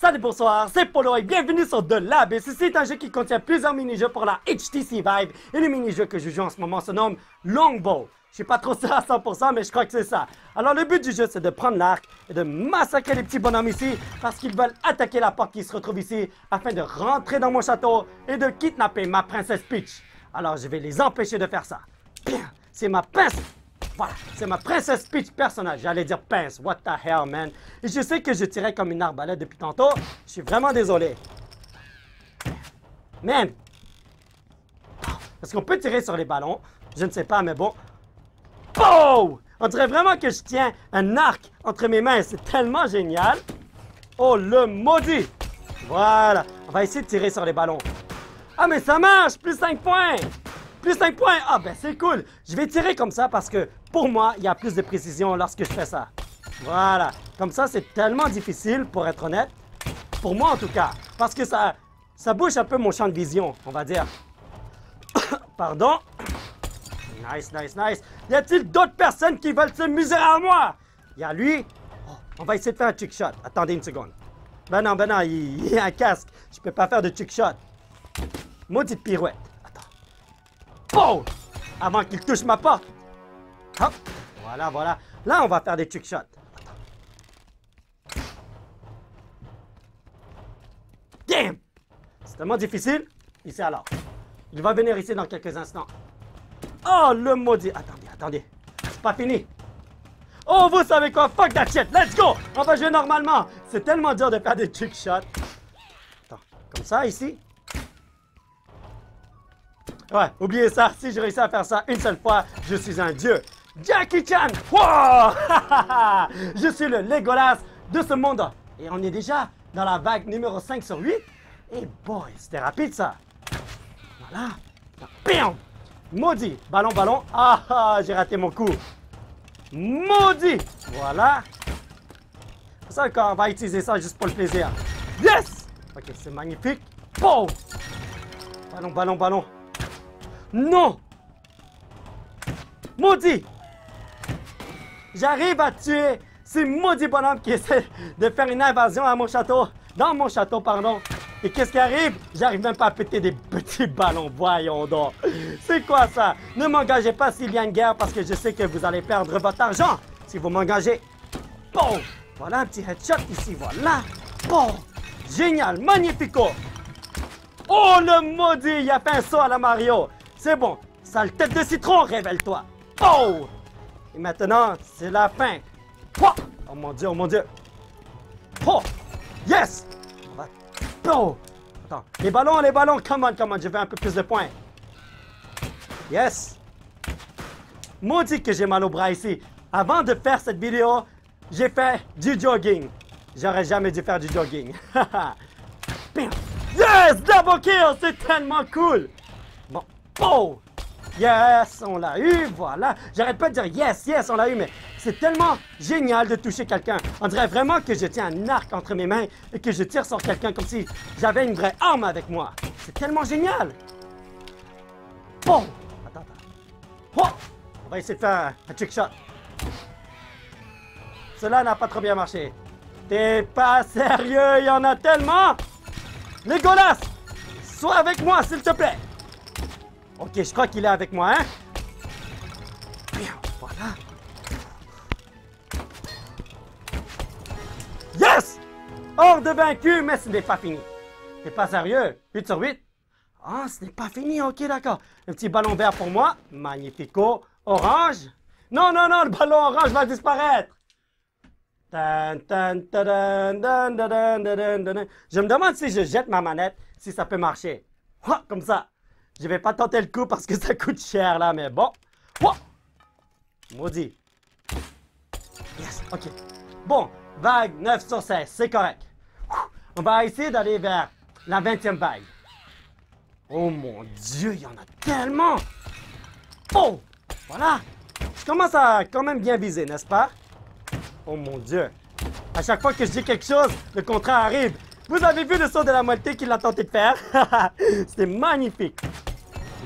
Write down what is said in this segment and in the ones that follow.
Salut, bonsoir, c'est Polo et bienvenue sur The Lab. Et ceci est un jeu qui contient plusieurs mini-jeux pour la HTC Vive. Et le mini-jeu que je joue en ce moment se nomme Longbow. Je suis pas trop sûr à 100%, mais je crois que c'est ça. Alors le but du jeu, c'est de prendre l'arc et de massacrer les petits bonhommes ici parce qu'ils veulent attaquer la porte qui se retrouve ici afin de rentrer dans mon château et de kidnapper ma princesse Peach. Alors je vais les empêcher de faire ça. C'est ma pince. Voilà, c'est ma princesse Peach personnage. J'allais dire pince. What the hell, man. Et je sais que je tirais comme une arbalète depuis tantôt. Je suis vraiment désolé. Man. Est-ce qu'on peut tirer sur les ballons? Je ne sais pas, mais bon... Oh! On dirait vraiment que je tiens un arc entre mes mains. C'est tellement génial. Oh, le maudit! Voilà. On va essayer de tirer sur les ballons. Ah, mais ça marche! Plus 5 points! Plus 5 points! Ah, ben c'est cool. Je vais tirer comme ça parce que, pour moi, il y a plus de précision lorsque je fais ça. Voilà. Comme ça, c'est tellement difficile, pour être honnête. Pour moi, en tout cas. Parce que ça bouche un peu mon champ de vision, on va dire. Pardon. Nice, nice, nice. Y a-t-il d'autres personnes qui veulent se muser à moi? Y a lui. Oh, on va essayer de faire un trick shot. Attendez une seconde. Ben non, il y a un casque. Je peux pas faire de trick shot. Maudite pirouette. Attends. Oh! Avant qu'il touche ma porte. Hop. Voilà, voilà. Là, on va faire des trick shots. Attends. Damn! C'est tellement difficile. Ici alors. Il va venir ici dans quelques instants. Oh, le maudit. Attendez, attendez. C'est pas fini. Oh, vous savez quoi? Fuck that shit. Let's go. On va jouer normalement. C'est tellement dur de faire des trick shots. Attends, comme ça, ici. Ouais, oubliez ça. Si je réussis à faire ça une seule fois, je suis un dieu. Jackie Chan. Wow! Je suis le Legolas de ce monde. Et on est déjà dans la vague numéro 5 sur 8. Et boy, c'était rapide, ça. Voilà. Bam! Maudit! Ballon, ballon. Ah, ah, j'ai raté mon coup. Maudit! Voilà. Ça, on va utiliser ça juste pour le plaisir. Yes! Ok, c'est magnifique. Boom! Ballon, ballon, ballon. Non! Maudit! J'arrive à tuer ces maudits bonhommes qui essaient de faire une invasion à mon château. Dans mon château, pardon. Et qu'est-ce qui arrive? J'arrive même pas à péter des petits ballons, voyons donc. C'est quoi ça? Ne m'engagez pas s'il y a une guerre parce que je sais que vous allez perdre votre argent si vous m'engagez. Bon! Voilà un petit headshot ici, voilà. Bon! Génial, magnifico! Oh le maudit, il a fait un saut à la Mario. C'est bon, sale tête de citron, révèle-toi. Oh! Et maintenant, c'est la fin. Oh mon dieu, oh mon dieu. Oh! Yes! Oh! Attends, les ballons, come on, je veux un peu plus de points. Yes! Maudit que j'ai mal au bras ici. Avant de faire cette vidéo, j'ai fait du jogging. J'aurais jamais dû faire du jogging. Yes! Double kill! C'est tellement cool! Bon, oh! Yes, on l'a eu, voilà. J'arrête pas de dire yes, yes, on l'a eu, mais c'est tellement génial de toucher quelqu'un. On dirait vraiment que je tiens un arc entre mes mains et que je tire sur quelqu'un comme si j'avais une vraie arme avec moi. C'est tellement génial. Bon, attends, attends. Oh! On va essayer de faire un trick shot. Cela n'a pas trop bien marché. T'es pas sérieux, il y en a tellement. Nicolas, sois avec moi, s'il te plaît. Ok, je crois qu'il est avec moi, hein? Voilà. Yes! Hors de vaincu, mais ce n'est pas fini. T'es pas sérieux? 8 sur 8? Ah, ce n'est pas fini, ok, d'accord. Un petit ballon vert pour moi. Magnifico. Orange. Non, non, non, le ballon orange va disparaître. Je me demande si je jette ma manette, si ça peut marcher. Oh, comme ça. Je vais pas tenter le coup parce que ça coûte cher là, mais bon. Oh! Maudit. Yes, ok. Bon, vague 9 sur 16, c'est correct. On va essayer d'aller vers la 20e vague. Oh mon dieu, il y en a tellement! Oh! Voilà! Je commence à quand même bien viser, n'est-ce pas? Oh mon dieu. À chaque fois que je dis quelque chose, le contraire arrive. Vous avez vu le saut de la moitié qu'il a tenté de faire? C'était magnifique.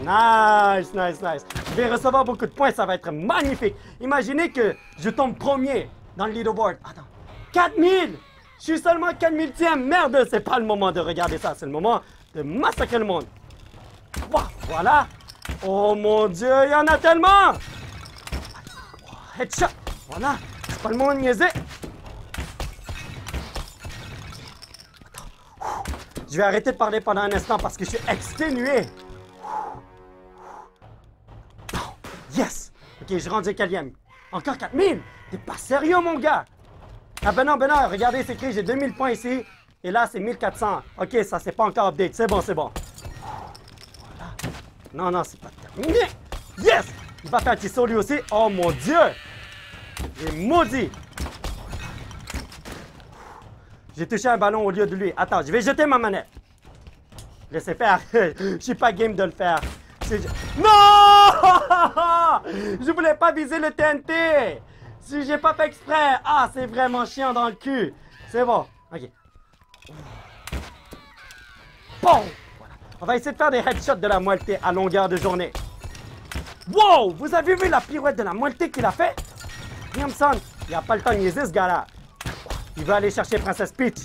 Nice, nice, nice. Je vais recevoir beaucoup de points, ça va être magnifique. Imaginez que je tombe premier dans le leaderboard. Attends, 4000! Je Je suis seulement 4000e. Merde, c'est pas le moment de regarder ça. C'est le moment de massacrer le monde. Oh, voilà. Oh mon Dieu, il y en a tellement. Oh, headshot. Voilà. C'est pas le moment de niaiser. Je vais arrêter de parler pendant un instant parce que je suis exténué. Yes! Ok, je rentre 4e. Encore 4000? T'es pas sérieux, mon gars? Ah ben non, regardez, c'est écrit, j'ai 2000 points ici. Et là, c'est 1400. Ok, ça, c'est pas encore update. C'est bon, c'est bon. Voilà. Non, non, c'est pas terminé. Yes! Il va faire un petit saut lui aussi. Oh, mon Dieu! Il est maudit! J'ai touché un ballon au lieu de lui. Attends, je vais jeter ma manette. Laissez faire. Je suis pas game de le faire. Non! Je voulais pas viser le TNT. Si j'ai pas fait exprès. Ah, c'est vraiment chiant dans le cul. C'est bon. Ok. Bon. Voilà. On va essayer de faire des headshots de la moelleté à longueur de journée. Wow! Vous avez vu la pirouette de la moelleté qu'il a fait? Williamson, il a pas le temps de niaiser, ce gars-là. Il va aller chercher Princess Peach.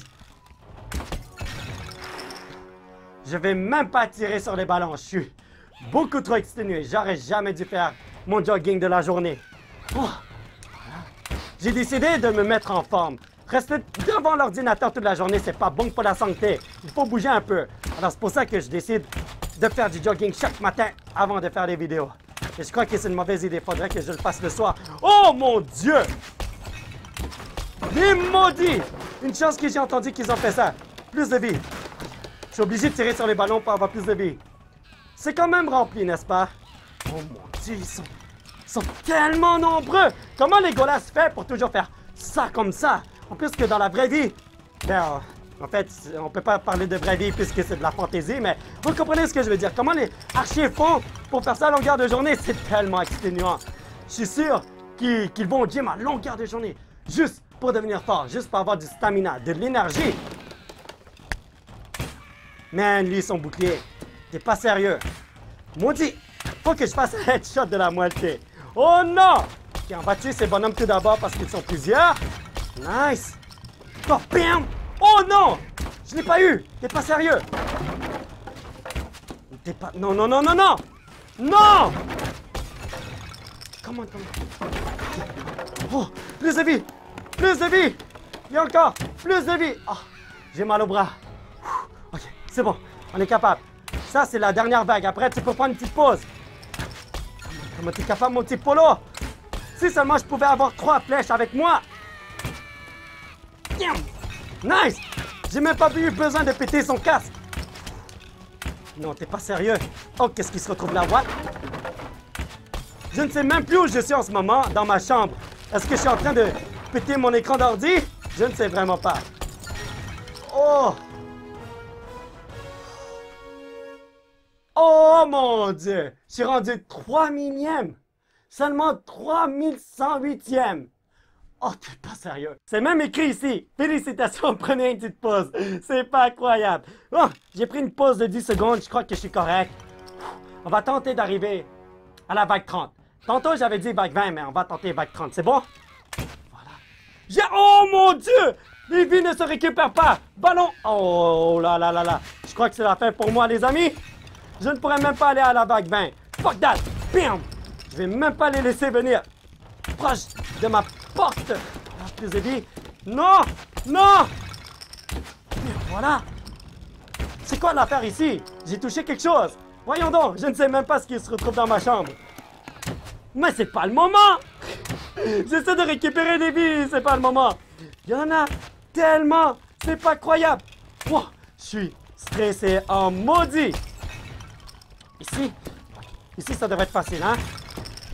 Je vais même pas tirer sur les ballons. Je suis beaucoup trop exténué. J'aurais jamais dû faire mon jogging de la journée. Oh. J'ai décidé de me mettre en forme. Rester devant l'ordinateur toute la journée, c'est pas bon pour la santé. Il faut bouger un peu. Alors c'est pour ça que je décide de faire du jogging chaque matin avant de faire des vidéos. Et je crois que c'est une mauvaise idée. Faudrait que je le fasse le soir. Oh mon Dieu! Les maudits! Une chance que j'ai entendu qu'ils ont fait ça. Plus de vie. Je suis obligé de tirer sur les ballons pour avoir plus de vie. C'est quand même rempli, n'est-ce pas? Oh mon Dieu, ils sont tellement nombreux! Comment Legolas fait pour toujours faire ça comme ça? En plus que dans la vraie vie... Ben, en fait, on peut pas parler de vraie vie puisque c'est de la fantaisie, mais vous comprenez ce que je veux dire. Comment les archers font pour faire ça à longueur de journée? C'est tellement exténuant. Je suis sûr qu'ils vont au gym à longueur de journée. Juste pour devenir fort, juste pour avoir du stamina, de l'énergie. Man, lui, son bouclier. T'es pas sérieux. Maudit, faut que je fasse un headshot de la moitié. Oh non! Ok, on va tuer ces bonhommes tout d'abord parce qu'ils sont plusieurs. Nice. Oh, bam! Oh non! Je l'ai pas eu! T'es pas sérieux! T'es pas... Non, non, non, non, non! Non! Comment, comment? Oh, plus de vie! Plus de vie! Il y a encore plus de vie! Oh, j'ai mal au bras. Ouh, ok, c'est bon. On est capable. Ça, c'est la dernière vague. Après, tu peux prendre une petite pause. Comment t'es capable, mon petit Polo? Si seulement je pouvais avoir 3 flèches avec moi! Nice! J'ai même pas eu besoin de péter son casque. Non, t'es pas sérieux. Oh, qu'est-ce qui se retrouve là, what? Je ne sais même plus où je suis en ce moment, dans ma chambre. Est-ce que je suis en train de... péter mon écran d'ordi? Je ne sais vraiment pas. Oh! Oh mon Dieu! Je suis rendu 3000e! Seulement 3108e! Oh, t'es pas sérieux! C'est même écrit ici! Félicitations, prenez une petite pause! C'est pas incroyable! Bon, j'ai pris une pause de 10 secondes, je crois que je suis correct. On va tenter d'arriver à la vague 30. Tantôt, j'avais dit vague 20, mais on va tenter vague 30, c'est bon? Oh mon Dieu! Les vies ne se récupèrent pas! Ballon! Oh là là là là! Je crois que c'est la fin pour moi, les amis! Je ne pourrais même pas aller à la vague 20. Fuck that! Bam! Je vais même pas les laisser venir proche de ma porte! Ah, plus de vie! Non! Non! Voilà! C'est quoi l'affaire ici? J'ai touché quelque chose! Voyons donc! Je ne sais même pas ce qui se retrouve dans ma chambre! Mais c'est pas le moment! J'essaie de récupérer des vies, c'est pas le moment. Il y en a tellement, c'est pas croyable. Wow, je suis stressé en maudit. Ici ça devrait être facile, hein?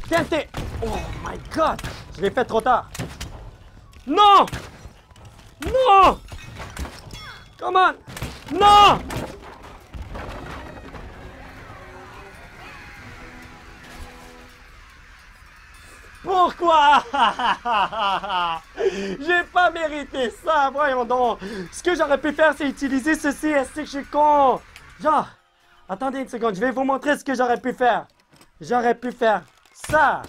TNT! Oh my God! Je l'ai fait trop tard. Non! Non! Come on! Non! Pourquoi? J'ai pas mérité ça, voyons donc. Ce que j'aurais pu faire, c'est utiliser ceci. Est-ce que je suis con? Genre, attendez une seconde, je vais vous montrer ce que j'aurais pu faire. J'aurais pu faire ça.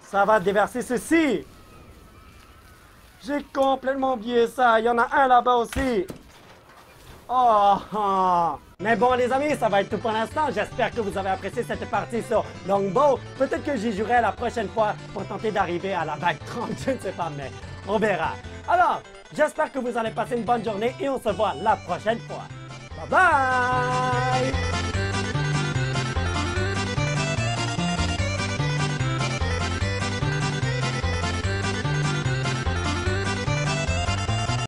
Ça va déverser ceci. J'ai complètement oublié ça. Il y en a un là-bas aussi. Oh. Mais bon les amis, ça va être tout pour l'instant. J'espère que vous avez apprécié cette partie sur Longbow. Peut-être que j'y jouerai la prochaine fois pour tenter d'arriver à la vague 30. Je ne sais pas, mais on verra. Alors, j'espère que vous allez passer une bonne journée et on se voit la prochaine fois. Bye bye!